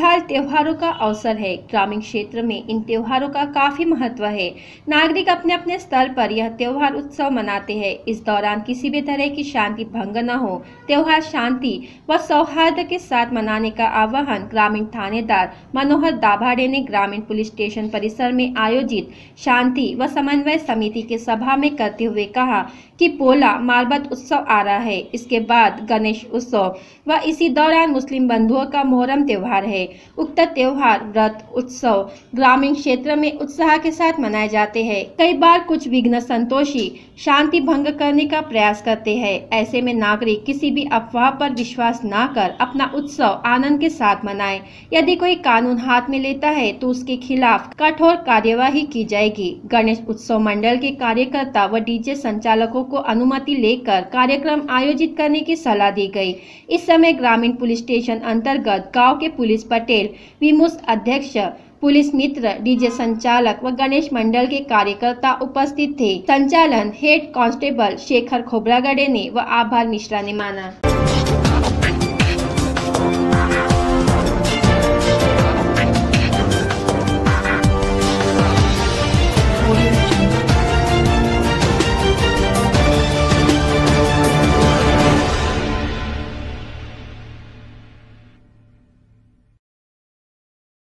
फिलहाल त्योहारों का अवसर है। ग्रामीण क्षेत्र में इन त्योहारों का काफी महत्व है। नागरिक अपने अपने स्तर पर यह त्योहार उत्सव मनाते हैं। इस दौरान किसी भी तरह की शांति भंग न हो, त्योहार शांति व सौहार्द के साथ मनाने का आह्वान ग्रामीण थानेदार मनोहर दाभाड़े ने ग्रामीण पुलिस स्टेशन परिसर में आयोजित शांति व समन्वय समिति के सभा में करते हुए कहा कि पोला मार्बत उत्सव आ रहा है, इसके बाद गणेश उत्सव व इसी दौरान मुस्लिम बंधुओं का मोहर्रम त्यौहार है। उक्त त्यौहार व्रत उत्सव ग्रामीण क्षेत्र में उत्साह के साथ मनाए जाते हैं। कई बार कुछ विघ्न संतोषी शांति भंग करने का प्रयास करते हैं। ऐसे में नागरिक किसी भी अफवाह पर विश्वास न कर अपना उत्सव आनंद के साथ मनाएं। यदि कोई कानून हाथ में लेता है तो उसके खिलाफ कठोर कार्यवाही की जाएगी। गणेश उत्सव मंडल के कार्यकर्ता व डीजे संचालकों को अनुमति लेकर कार्यक्रम आयोजित करने की सलाह दी गई। इस समय ग्रामीण पुलिस स्टेशन अंतर्गत गांव के पुलिस पटेल विमुस अध्यक्ष, पुलिस मित्र, डीजे संचालक व गणेश मंडल के कार्यकर्ता उपस्थित थे। संचालन हेड कांस्टेबल शेखर खोब्रागडे ने व आभार मिश्रा ने माना।